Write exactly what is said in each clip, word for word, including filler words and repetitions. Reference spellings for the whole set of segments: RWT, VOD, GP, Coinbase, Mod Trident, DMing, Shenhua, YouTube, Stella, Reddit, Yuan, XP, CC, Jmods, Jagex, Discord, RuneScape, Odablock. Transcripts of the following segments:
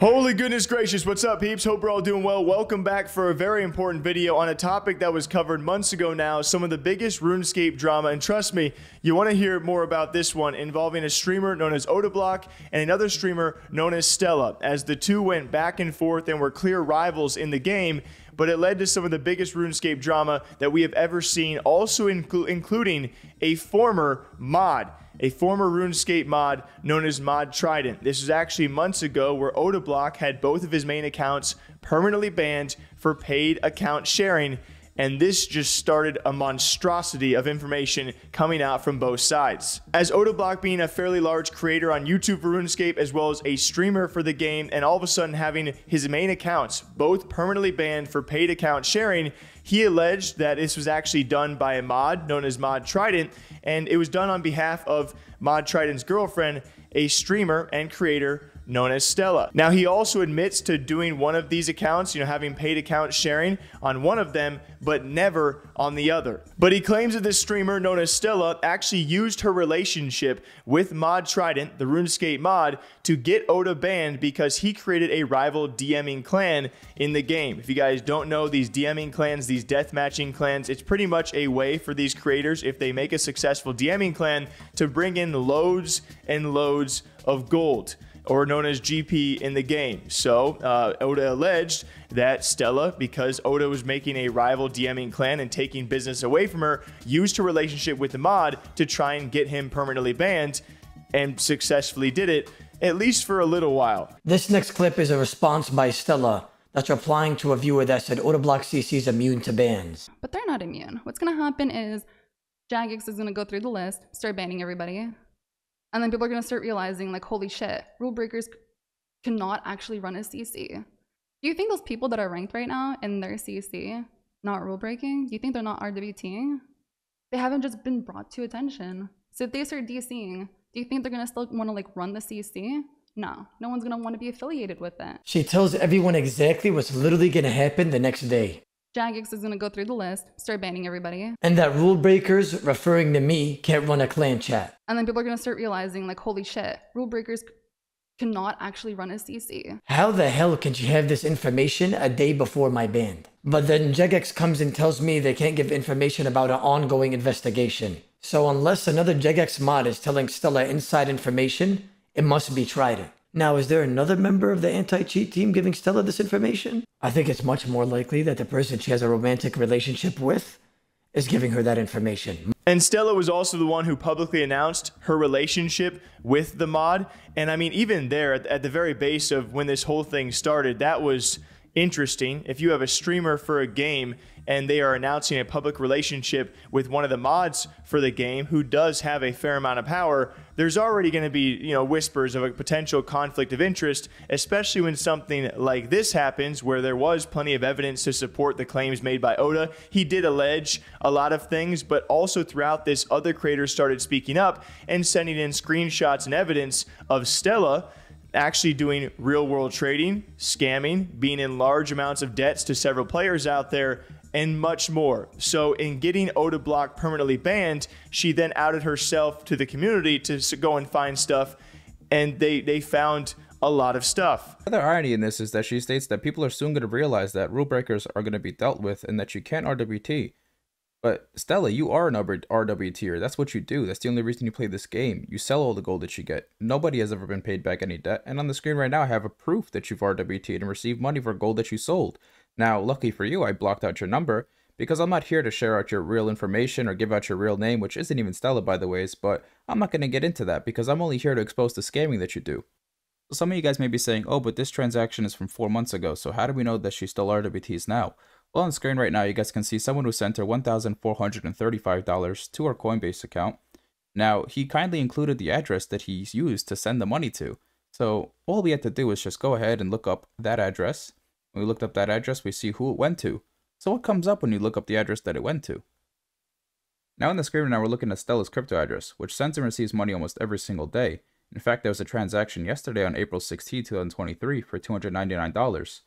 Holy goodness gracious, what's up peeps? Hope we're all doing well. Welcome back for a very important video on a topic that was covered months ago now, some of the biggest RuneScape drama, and trust me, you want to hear more about this one, involving a streamer known as Odablock and another streamer known as Stella, as the two went back and forth and were clear rivals in the game, but it led to some of the biggest RuneScape drama that we have ever seen, also inclu- including a former mod. A former RuneScape mod known as Mod Trident. This was actually months ago where Odablock had both of his main accounts permanently banned for paid account sharing, and this just started a monstrosity of information coming out from both sides. As Odablock being a fairly large creator on YouTube for RuneScape as well as a streamer for the game, and all of a sudden having his main accounts both permanently banned for paid account sharing, he alleged that this was actually done by a mod known as Mod Trident, and it was done on behalf of Mod Trident's girlfriend, a streamer and creator known as Stella. Now he also admits to doing one of these accounts, you know, having paid account sharing on one of them, but never on the other. But he claims that this streamer known as Stella actually used her relationship with Mod Trident, the RuneScape mod, to get Oda banned because he created a rival DMing clan in the game. If you guys don't know, these DMing clans, these deathmatching clans, it's pretty much a way for these creators, if they make a successful DMing clan, to bring in loads and loads of gold, or known as G P in the game. So uh, Oda alleged that Stella, because Oda was making a rival DMing clan and taking business away from her, used her relationship with the mod to try and get him permanently banned, and successfully did it, at least for a little while. This next clip is a response by Stella that's replying to a viewer that said Odablock C C's immune to bans. But they're not immune. What's gonna happen is Jagex is gonna go through the list, start banning everybody. And then people are going to start realizing, like, holy shit, rule breakers cannot actually run a C C. Do you think those people that are ranked right now in their C C, not rule breaking, do you think they're not R W T? They haven't just been brought to attention. So if they start DCing, do you think they're going to still want to, like, run the C C? No, no one's going to want to be affiliated with it. She tells everyone exactly what's literally going to happen the next day. Jagex is going to go through the list, start banning everybody. And that rule breakers, referring to me, can't run a clan chat. And then people are going to start realizing, like, holy shit, rule breakers cannot actually run a C C. How the hell can she have this information a day before my ban? But then Jagex comes and tells me they can't give information about an ongoing investigation. So unless another Jagex mod is telling Stella inside information, it must be Trident. Now, is there another member of the anti-cheat team giving Stella this information? I think it's much more likely that the person she has a romantic relationship with is giving her that information. And Stella was also the one who publicly announced her relationship with the mod. And I mean, even there, at the very base of when this whole thing started, that was interesting. If you have a streamer for a game and they are announcing a public relationship with one of the mods for the game who does have a fair amount of power, there's already going to be, you know, whispers of a potential conflict of interest, especially when something like this happens, where there was plenty of evidence to support the claims made by Oda. He did allege a lot of things, but also throughout this, other creators started speaking up and sending in screenshots and evidence of Stella actually doing real world trading, scamming, being in large amounts of debts to several players out there, and much more. So in getting Odablock permanently banned, she then outed herself to the community to go and find stuff, and they, they found a lot of stuff. The irony in this is that she states that people are soon going to realize that rule breakers are going to be dealt with and that you can't R W T. But Stella, you are an R W T-er. That's what you do. That's the only reason you play this game. You sell all the gold that you get. Nobody has ever been paid back any debt. And on the screen right now, I have a proof that you've R W T'd and received money for gold that you sold. Now, lucky for you, I blocked out your number because I'm not here to share out your real information or give out your real name, which isn't even Stella, by the ways, but I'm not going to get into that because I'm only here to expose the scamming that you do. Some of you guys may be saying, oh, but this transaction is from four months ago, so how do we know that she still R W Ts now? Well, on the screen right now, you guys can see someone who sent her one thousand four hundred thirty-five dollars to her Coinbase account. Now, he kindly included the address that he's used to send the money to. So all we had to do was just go ahead and look up that address. When we looked up that address, we see who it went to. So what comes up when you look up the address that it went to? Now on the screen right now, we're looking at Stella's crypto address, which sends and receives money almost every single day. In fact, there was a transaction yesterday on April sixteenth, two thousand twenty-three for two hundred ninety-nine dollars.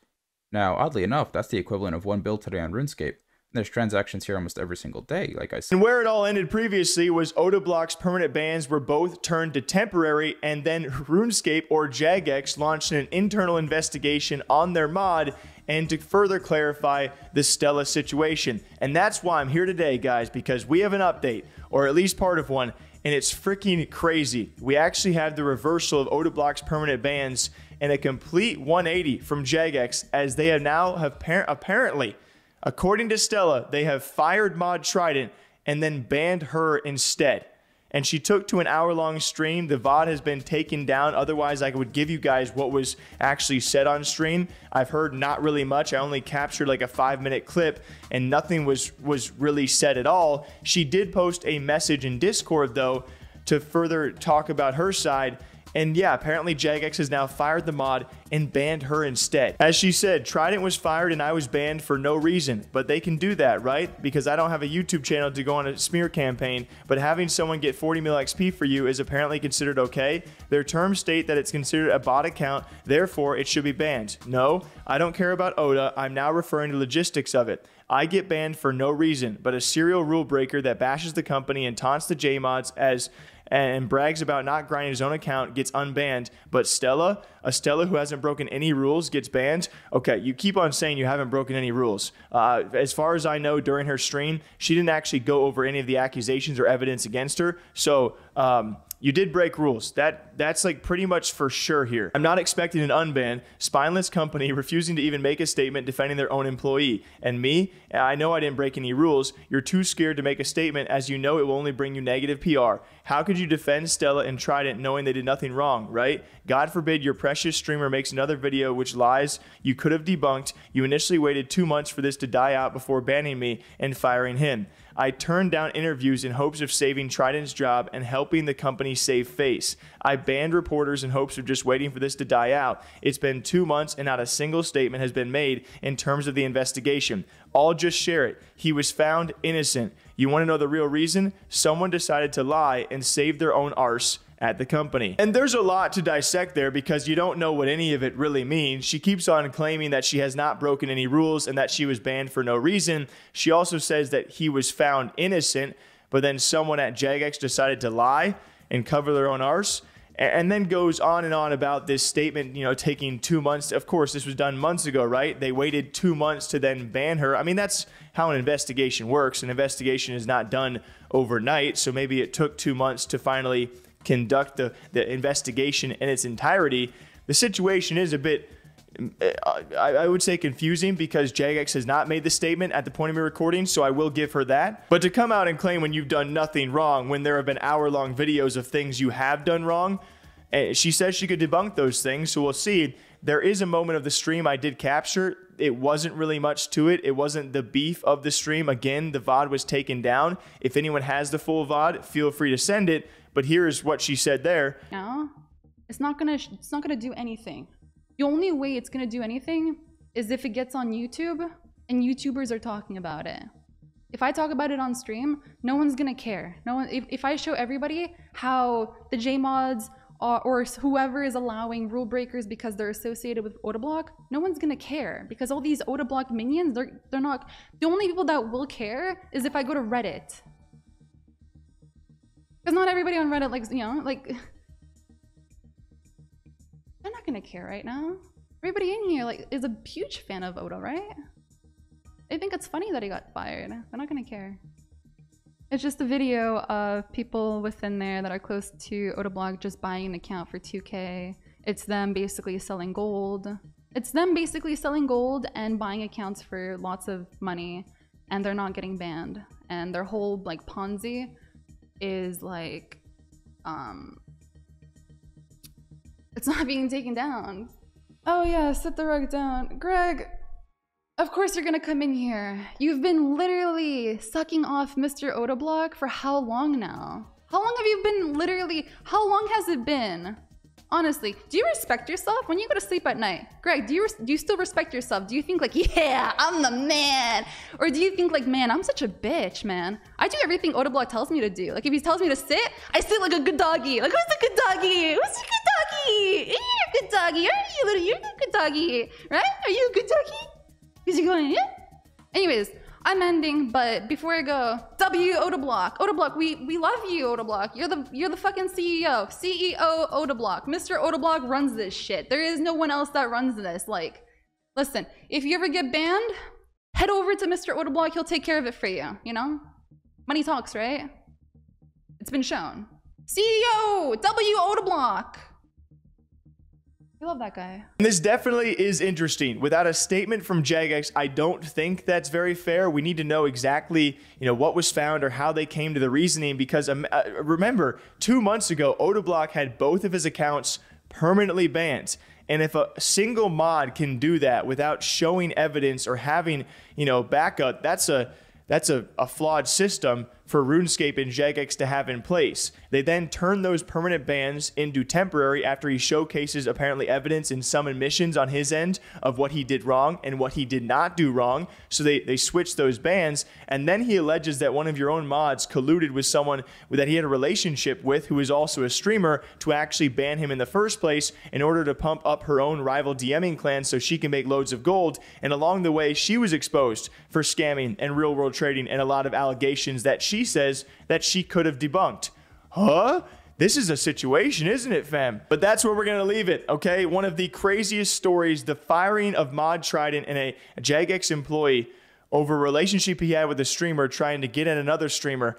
Now, oddly enough, that's the equivalent of one bill today on RuneScape. There's transactions here almost every single day, like I said. And where it all ended previously was Odablock's permanent bans were both turned to temporary, and then RuneScape, or Jagex, launched an internal investigation on their mod and to further clarify the Stella situation. And that's why I'm here today, guys, because we have an update, or at least part of one, and it's freaking crazy. We actually have the reversal of Odablock's permanent bans and a complete one eighty from Jagex, as they have now have apparently, according to Stella, they have fired Mod Trident and then banned her instead. And she took to an hour-long stream. The V O D has been taken down. Otherwise, I would give you guys what was actually said on stream. I've heard not really much. I only captured like a five-minute clip, and nothing was, was really said at all. She did post a message in Discord, though, to further talk about her side. And yeah, apparently Jagex has now fired the mod and banned her instead. As she said, Trident was fired and I was banned for no reason, but they can do that, right? Because I don't have a YouTube channel to go on a smear campaign, but having someone get forty mil X P for you is apparently considered okay. Their terms state that it's considered a bot account, therefore it should be banned. No, I don't care about Oda, I'm now referring to logistics of it. I get banned for no reason, but a serial rule breaker that bashes the company and taunts the Jmods as and brags about not grinding his own account gets unbanned, but Stella, a Stella who hasn't broken any rules, gets banned? Okay, you keep on saying you haven't broken any rules. Uh, as far as I know, during her stream, she didn't actually go over any of the accusations or evidence against her, so um, you did break rules. That That's like pretty much for sure here. I'm not expecting an unban, spineless company refusing to even make a statement defending their own employee. And me, I know I didn't break any rules. You're too scared to make a statement, as you know it will only bring you negative P R. How could you defend Stella and Trident knowing they did nothing wrong, right? God forbid your precious streamer makes another video which lies you could have debunked. You initially waited two months for this to die out before banning me and firing him. I turned down interviews in hopes of saving Trident's job and helping the company save face. I banned reporters in hopes of just waiting for this to die out. It's been two months and not a single statement has been made in terms of the investigation. I'll just share it. He was found innocent. You want to know the real reason? Someone decided to lie and save their own arse at the company. And there's a lot to dissect there because you don't know what any of it really means. She keeps on claiming that she has not broken any rules and that she was banned for no reason. She also says that he was found innocent, but then someone at Jagex decided to lie and cover their own arse. And then goes on and on about this statement, you know, taking two months. Of course, this was done months ago, right? They waited two months to then ban her. I mean, that's how an investigation works. An investigation is not done overnight. So maybe it took two months to finally conduct the, the investigation in its entirety. The situation is a bit, I would say, confusing because Jagex has not made the statement at the point of my recording, so I will give her that. But to come out and claim when you've done nothing wrong, when there have been hour-long videos of things you have done wrong, she says she could debunk those things, so we'll see. There is a moment of the stream I did capture. It wasn't really much to it. It wasn't the beef of the stream. Again, the V O D was taken down. If anyone has the full V O D, feel free to send it. But here is what she said there. No, it's not gonna, it's not gonna do anything. The only way it's going to do anything is if it gets on YouTube and YouTubers are talking about it. If I talk about it on stream, no one's going to care. No one, if, if I show everybody how the Jmods are, or whoever is allowing rule breakers because they're associated with Odablock, no one's going to care because all these Odablock minions, they're, they're not... The only people that will care is if I go to Reddit. Because not everybody on Reddit likes, you know, like... I'm not gonna care right now. Everybody in here like is a huge fan of Oda, right? They think it's funny that he got fired. They're not gonna care. It's just a video of people within there that are close to Odablock just buying an account for two K. It's them basically selling gold. It's them basically selling gold and buying accounts for lots of money, and they're not getting banned. And their whole like Ponzi is like, um. It's not being taken down. Oh yeah, sit the rug down. Greg, of course you're gonna come in here. You've been literally sucking off Mister Odablock for how long now? How long have you been literally, how long has it been? Honestly, do you respect yourself when you go to sleep at night? Greg, do you, do you still respect yourself? Do you think like, yeah, I'm the man? Or do you think like, man, I'm such a bitch, man. I do everything Odablock tells me to do. Like if he tells me to sit, I sit like a good doggy. Like, who's the good doggy? Who's the good doggy? You're a good doggy, aren't you? You're a good doggy, right? Are you a good doggy? Because you're going, yeah? Anyways, I'm ending, but before I go, W Odablock, Odablock, we we love you, Odablock. You're the you're the fucking C E O, C E O Odablock. Mister Odablock runs this shit. There is no one else that runs this. Like, listen, if you ever get banned, head over to Mister Odablock. He'll take care of it for you. You know, money talks, right? It's been shown. C E O W Odablock. We love that guy. This definitely is interesting. Without a statement from Jagex, I don't think that's very fair. We need to know exactly, you know, what was found or how they came to the reasoning, because um, uh, remember, two months ago, Odablock had both of his accounts permanently banned. And if a single mod can do that without showing evidence or having, you know, backup, that's a That's a, a flawed system for RuneScape and Jagex to have in place. They then turn those permanent bans into temporary after he showcases apparently evidence in some admissions on his end of what he did wrong and what he did not do wrong. So they, they switch those bans, and then he alleges that one of your own mods colluded with someone that he had a relationship with who is also a streamer to actually ban him in the first place in order to pump up her own rival DMing clan so she can make loads of gold. And along the way, she was exposed for scamming and real world trading and a lot of allegations that she says that she could have debunked. Huh? This is a situation, isn't it, fam? But that's where we're gonna leave it, okay? One of the craziest stories, the firing of Mod Trident and a Jagex employee over a relationship he had with a streamer trying to get in another streamer.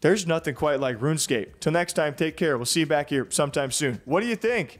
There's nothing quite like RuneScape. Till next time, take care. We'll see you back here sometime soon. What do you think?